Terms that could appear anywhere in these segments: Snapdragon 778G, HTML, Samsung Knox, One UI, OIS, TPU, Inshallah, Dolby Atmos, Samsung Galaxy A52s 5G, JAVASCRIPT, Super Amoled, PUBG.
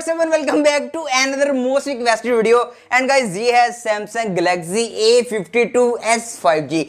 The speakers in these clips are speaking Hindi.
What's up and welcome back to another most requested video and guys ये है Samsung Galaxy A52s 5G.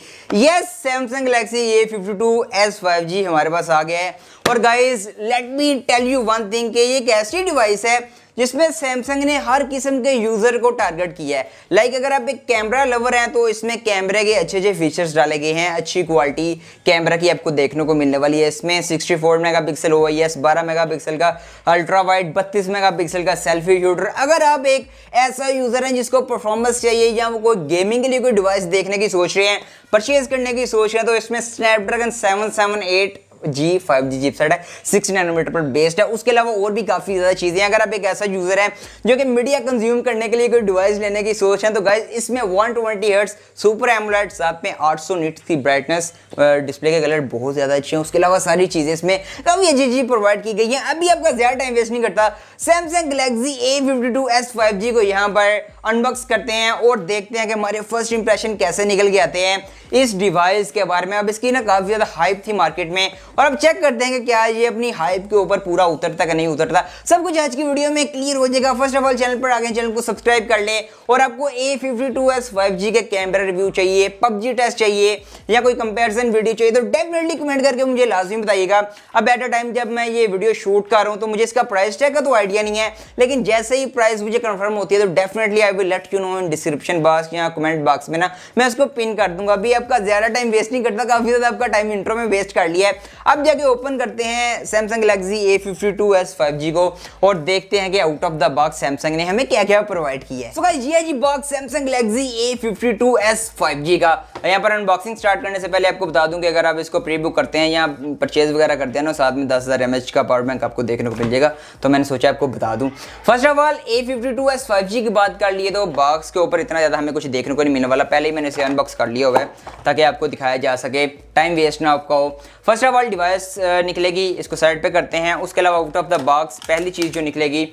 Yes, Samsung Galaxy A52s 5G हमारे पास आ गया है और guys let me tell you one thing कि ये एक ऐसी डिवाइस है जिसमें Samsung ने हर किस्म के यूज़र को टारगेट किया है। लाइक अगर आप एक कैमरा लवर हैं तो इसमें कैमरे के अच्छे अच्छे फीचर्स डाले गए हैं, अच्छी क्वालिटी कैमरा की आपको देखने को मिलने वाली है। इसमें 64 मेगापिक्सल OIS, 12 मेगापिक्सल का अल्ट्रा वाइड, 32 मेगापिक्सल का सेल्फी शूटर। अगर आप एक ऐसा यूज़र हैं जिसको परफॉर्मेंस चाहिए या वो कोई गेमिंग के लिए कोई डिवाइस देखने की सोच रहे हैं, परचेज़ करने की सोच रहे हैं तो इसमें स्नैपड्रैगन 778G 5G चिपसेट है, 6 नैनोमीटर पर बेस्ड है। उसके अलावा और भी काफ़ी ज़्यादा चीज़ें हैं। अगर आप एक ऐसा यूज़र है जो कि मीडिया कंज्यूम करने के लिए कोई डिवाइस लेने की सोच है तो गाइज इसमें 120 हर्ट्स सुपर एमोलेड साथ में 800 निट्स की ब्राइटनेस, डिस्प्ले के कलर बहुत ज़्यादा अच्छे हैं। उसके अलावा सारी चीज़ें इसमें काफ़ी अच्छी चीज़ प्रोवाइड की गई हैं। अभी आपका ज़्यादा टाइम वेस्ट नहीं करता, सैमसंग गैलेक्सी A52s 5G को यहाँ पर अनबॉक्स करते हैं और देखते हैं कि हमारे फर्स्ट इंप्रेशन कैसे निकल के आते हैं इस डिवाइस के बारे में। अब इसकी ना काफ़ी ज़्यादा हाइप थी मार्केट में और अब चेक करते हैं कि क्या ये अपनी हाइप के ऊपर पूरा उतरता कि नहीं उतरता। सब कुछ आज की वीडियो में क्लियर हो जाएगा। फर्स्ट ऑफ ऑल चैनल पर आगे चैनल को सब्सक्राइब कर लें और आपको A52s 5G के कैमरा रिव्यू चाहिए, PUBG टेस्ट चाहिए या कोई कंपैरिजन वीडियो चाहिए तो डेफिनेटली कमेंट करके मुझे लाजमी बताइएगा। अब एट अ टाइम जब मैं ये वीडियो शूट कर रहा हूँ तो मुझे इसका प्राइस टैग का तो आइडिया नहीं है, लेकिन जैसे ही प्राइस मुझे कन्फर्म होती है तो definitely I will let you know in description box या कमेंट बॉक्स में ना मैं उसको पिन कर दूंगा। अभी आपका ज़्यादा टाइम वेस्ट नहीं करता, काफ़ी ज़्यादा आपका टाइम इंट्रो में वेस्ट कर लिया है। अब जाके ओपन करते हैं Samsung Galaxy A52s 5G को और देखते हैं कि out of the box Samsung ने हमें क्या क्या प्रोवाइड किया है। सो गाइस ये है जी box Samsung Galaxy A52s 5G का। यहाँ पर अनबॉक्सिंग स्टार्ट करने से पहले आपको बता दूं कि अगर आप इसको प्री बुक करते हैं या परचेज वगैरह करते हैं ना साथ में 10,000 mAh का पावर बैंक आपको देखने को मिल जाएगा, तो मैंने सोचा आपको बता दूं। First of all A52s 5G की बात कर लिए तो बॉक्स के ऊपर इतना ज़्यादा हमें कुछ देखने को नहीं मिलने वाला। पहले ही मैंने इसे अनबॉक्स कर लिया हुआ है ताकि आपको दिखाया जा सके, टाइम वेस्ट ना आपका हो। फर्स्ट ऑफ ऑल डिवाइस निकलेगी, इसको साइड पे करते हैं। उसके अलावा आउट ऑफ द बॉक्स पहली चीज़ जो निकलेगी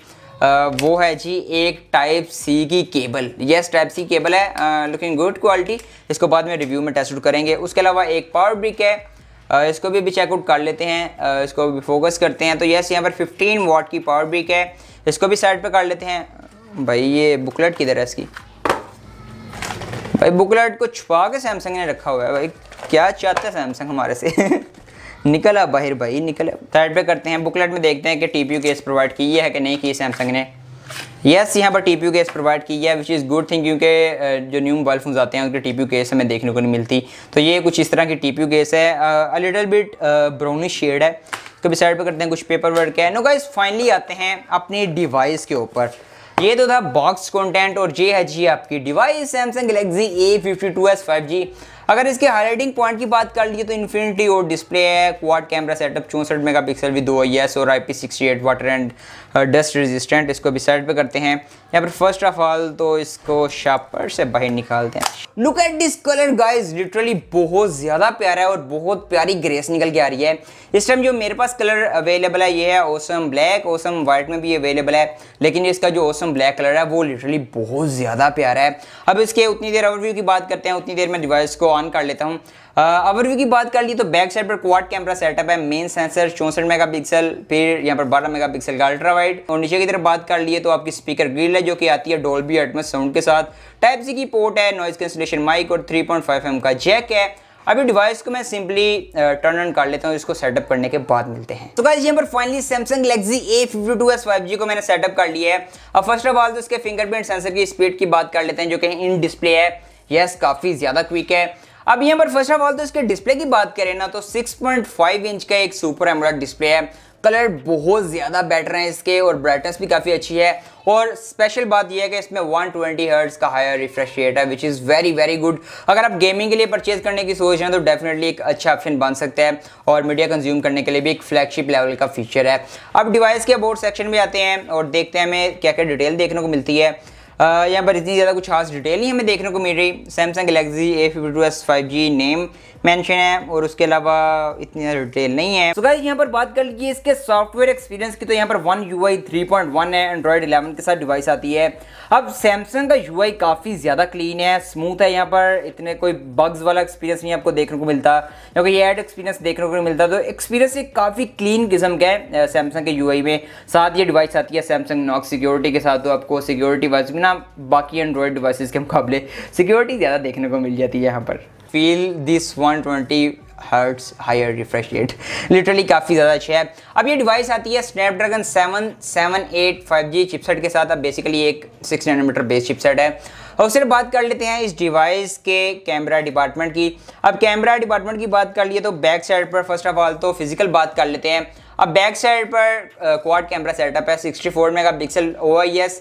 वो है जी एक Type-C की केबल। यस, Type-C केबल है, लुकिंग गुड क्वालिटी। इसको बाद में रिव्यू में टेस्ट आउट करेंगे। उसके अलावा एक पावर ब्रिक है, इसको भी चेकआउट कर लेते हैं, इसको भी फोकस करते हैं। तो यस, यहाँ पर 15 वाट की पावर ब्रिक है, इसको भी साइड पर कर लेते हैं। भाई ये बुकलेट किधर है इसकी? भाई बुकलेट को छुपा के सैमसंग ने रखा हुआ है। भाई क्या चाहता है सैमसंग हमारे से? निकला बाहर भाई, निकला। थर्ड पे करते हैं, बुकलेट में देखते हैं कि TPU केस प्रोवाइड की है कि नहीं की सैमसंग ने। यस, यहाँ पर TPU केस प्रोवाइड की है, विच इज़ गुड थिंग, क्योंकि जो न्यू मोबाइल फोन आते हैं उनके TPU केस हमें देखने को नहीं मिलती। तो ये कुछ इस तरह की TPU केस है, a little bit brownish shade है। कभी साइड पर करते हैं, कुछ पेपर वर्क है। नो गाइस फाइनली आते हैं अपनी डिवाइस के ऊपर। ये तो था बॉक्स कंटेंट और ये है जी आपकी device Samsung Galaxy A52s 5G। अगर इसके हाईलाइटिंग पॉइंट की बात कर लिए तो इन्फिनिटी और डिस्प्ले है, quad camera setup 64 megapixel with OIS और IP68 water and dust resistant. इसको भी साइड पे करते हैं। यहाँ पर फर्स्ट ऑफ ऑल तो इसको शार्पर से बाहर निकालते हैं। Look at this colour guys, literally बहुत ज़्यादा प्यारा है और बहुत प्यारी ग्रेस निकल के आ रही है। इस टाइम जो मेरे पास कलर अवेलेबल है ये है ऑसम ब्लैक। ऑसम वाइट में भी अवेलेबल है, लेकिन इसका जो ऑसम ब्लैक कलर है वो लिटरली बहुत ज़्यादा प्यारा है। अब इसके उतनी देर ओवरव्यू की बात करते हैं, उतनी देर में डिवाइस को ऑन कर लेता हूँ। ओवरव्यू की बात कर ली तो बैक साइड पर क्वाड कैमरा सेटअप है, मेन सेंसर 64 मेगापिक्सल, फिर यहाँ पर 12 मेगापिक्सल का अल्ट्रा वाइड। और नीचे की तरफ बात कर लिए तो आपकी स्पीकर ग्रिल है जो कि आती है डॉल्बी एटमॉस साउंड के साथ। Type-C की पोर्ट है, नॉइज कैंसलेशन माइक और 3.5mm का जैक है। अभी डिवाइस को मैं सिंपली टर्न ऑन कर लेता हूँ, इसको सेटअप करने के बाद मिलते हैं। तो गाइस यहाँ पर finally Samsung Galaxy A52s 5G को मैंने सेटअप कर लिया है। अब फर्स्ट ऑफ ऑल तो इसके फिंगरप्रिंट सेंसर की स्पीड की बात कर लेते हैं जो कि इन डिस्प्ले है। यस, काफ़ी ज़्यादा क्विक है। अब यहाँ पर फर्स्ट ऑफ ऑल तो इसके डिस्प्ले की बात करें ना तो 6.5 इंच का एक सुपर एमोलेड डिस्प्ले है। कलर बहुत ज़्यादा बेटर हैं इसके और ब्राइटनेस भी काफ़ी अच्छी है। और स्पेशल बात यह है कि इसमें 120 हर्ट्ज का हायर रिफ्रेश रेट है, which is very very good. अगर आप गेमिंग के लिए परचेज करने की सोच रहे हैं तो डेफिनेटली एक अच्छा ऑप्शन बन सकता है और मीडिया कंज्यूम करने के लिए भी एक फ्लैगशिप लेवल का फीचर है। अब डिवाइस के अबाउट सेक्शन में आते हैं और देखते हैं हमें क्या क्या डिटेल देखने को मिलती है। यहाँ पर इतनी ज़्यादा कुछ खास डिटेल नहीं हमें देखने को मिल रही। Samsung Galaxy A52s 5G name mention है और उसके अलावा इतनी ज़्यादा डिटेल नहीं है। तो गाइस यहाँ पर बात कर लीजिए इसके सॉफ्टवेयर एक्सपीरियंस की, तो यहाँ पर One UI 3.1 है, एंड्रॉयड 11 के साथ डिवाइस आती है। अब सैमसंग का UI काफ़ी ज़्यादा क्लीन है, स्मूथ है, यहाँ पर इतने कोई बग्स वाला एक्सपीरियंस नहीं आपको देखने को मिलता, क्योंकि ये एड एक्सपीरियंस देखने को मिलता। तो एक्सपीरियंस एक काफ़ी क्लीन किस्म का है सैमसंग के UI में। साथ ये डिवाइस आती है सैमसंग नॉक्स सिक्योरिटी के साथ, तो आपको सिक्योरिटी वाइज में ना बाकी एंड्रॉयड डिवाइसेस के मुकाबले सिक्योरिटी ज़्यादा देखने को मिल जाती है। यहाँ पर feel this 120 hertz higher refresh rate, literally काफ़ी ज़्यादा अच्छा है। अब ये डिवाइस आती है स्नैपड्रैगन 778 5G चिपसेट के साथ। अब बेसिकली एक 6 नैनोमीटर बेस चिपसेट है। और सिर्फ बात कर लेते हैं इस डिवाइस के कैमरा डिपार्टमेंट की। अब कैमरा डिपार्टमेंट की बात कर लिए तो बैक साइड पर फर्स्ट ऑफ ऑल तो फिजिकल बात कर लेते हैं। अब बैक साइड पर क्वाड कैमरा सेटअप है, 64 megapixel OIS,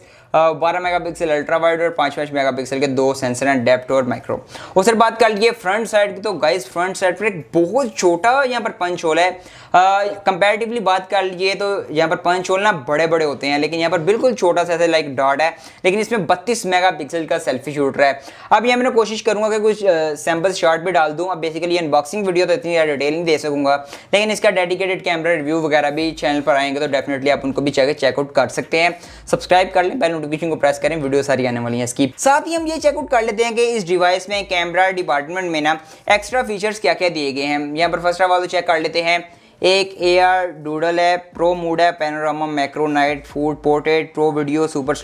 12 megapixel ultra wide और 5.5 मेगापिक्सल के दो सेंसर हैं, डेप्थ और माइक्रो। उससे बात कर लिए फ्रंट साइड की, तो गाइस फ्रंट साइड पर एक बहुत छोटा यहाँ पर पंच होल है। कंपैरेटिवली बात कर लिए तो यहाँ पर पंच होल ना बड़े बड़े होते हैं, लेकिन यहाँ पर बिल्कुल छोटा सा ऐसे लाइक डॉट है, लेकिन इसमें 32 मेगापिक्सल का सेल्फी शूटर है। अब यहाँ मैंने कोशिश करूँगा कि कुछ सैम्पल शॉट भी डाल दूँ। अब बेसिकली अनबॉक्सिंग वीडियो तो इतनी ज़्यादा डिटेल नहीं दे सकूँगा, लेकिन इसका डेडिकेटेड कैमरा रिव्यू वगैरह भी चैनल पर आएंगे, तो डेफिनेटली आप उनको भी चेकआउट कर सकते हैं। सब्सक्राइब कर लें, नोटिफिकेशन को प्रेस करें, वीडियो सारी आने वाली है इसकी। साथ ही हम ये चेकआउट कर लेते हैं कि इस डिवाइस में कैमरा डिपार्टमेंट में ना एक्स्ट्रा फीचर्स क्या क्या दिए गए हैं। यहाँ पर फर्स्ट ऑफ ऑल तो चेक कर लेते हैं, एक AR डूडल है, प्रो मूड है, panorama, macro, night, food, portrait, pro video, super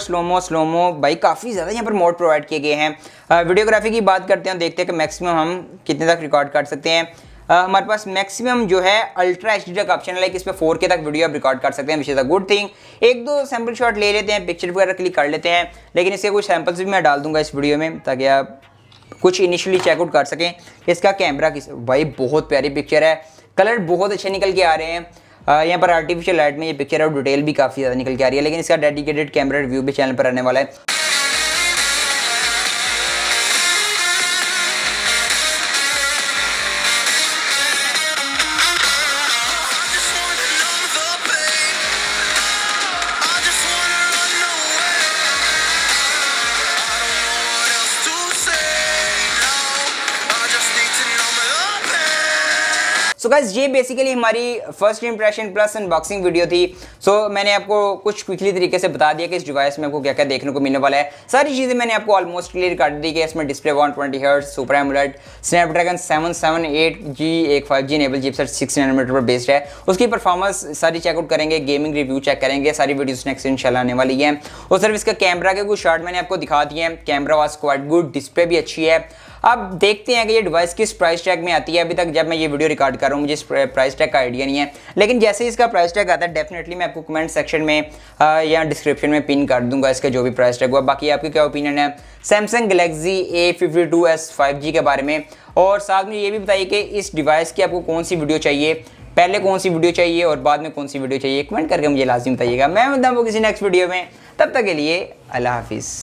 slow mo, slow mo, भाई काफ़ी ज़्यादा यहाँ पर मोड प्रोवाइड किए गए हैं। वीडियोग्राफी की बात करते हैं, देखते हैं कि मैक्सिमम हम कितने तक रिकॉर्ड कर सकते हैं। हमारे पास मैक्सिमम जो है अल्ट्रा एचडी तक ऑप्शन है, इस पर 4K तक वीडियो आप रिकॉर्ड कर सकते हैं, which is a good thing. एक दो सैम्पल शॉट ले लेते हैं, पिक्चर वगैरह क्लिक कर लेते हैं, लेकिन इसके कुछ सैम्पल्स भी मैं डाल दूंगा इस वीडियो में, ताकि आप कुछ इनिशियली चेकआउट कर सकें इसका कैमरा किस। भाई बहुत प्यारी पिक्चर है, कलर बहुत अच्छे निकल के आ रहे हैं। यहाँ पर आर्टिफिशियल लाइट में ये पिक्चर और डिटेल भी काफ़ी ज़्यादा निकल के आ रही है, लेकिन इसका डेडिकेटेड कैमरा रिव्यू भी चैनल पर आने वाला है। सो गाइस ये बेसिकली हमारी first impression plus unboxing video थी। सो मैंने आपको कुछ क्विकली तरीके से बता दिया कि इस डिवाइस में आपको क्या क्या देखने को मिलने वाला है। सारी चीज़ें मैंने आपको ऑलमोस्ट क्लियर कर दी कि इसमें display 120 hertz, super AMOLED, Snapdragon 778G, एक 5G एनेबल चिपसेट 6 नैनोमीटर पर बेस्ड है। उसकी परफॉर्मेंस सारी चेकआउट करेंगे, गेमिंग रिव्यू चेक करेंगे, सारी वीडियोस नेक्स्ट इंशाल्लाह आने वाली है। और सिर्फ इसका कैमरा के कुछ शॉट मैंने आपको दिखा दिए हैं। Camera was quite good, display भी अच्छी है। अब देखते हैं कि ये डिवाइस किस प्राइस टैग में आती है। अभी तक जब मैं ये वीडियो रिकॉर्ड कर रहा हूँ मुझे इस प्राइस टैग का आइडिया नहीं है, लेकिन जैसे ही इसका प्राइस टैग आता है डेफिनेटली मैं आपको कमेंट सेक्शन में या डिस्क्रिप्शन में पिन कर दूंगा इसका जो भी प्राइस टैग हुआ। बाकी आपकी क्या ओपिनियन है सैमसंग गैलेक्सी A52s 5G के बारे में, और साथ में ये भी बताइए कि इस डिवाइस की आपको कौन सी वीडियो चाहिए, पहले कौन सी वीडियो चाहिए और बाद में कौन सी वीडियो चाहिए, कमेंट करके मुझे लाजिम बताइएगा। मैं मिलता हूँ किसी नेक्स्ट वीडियो में, तब तक के लिए अल्लाह हाफिज़।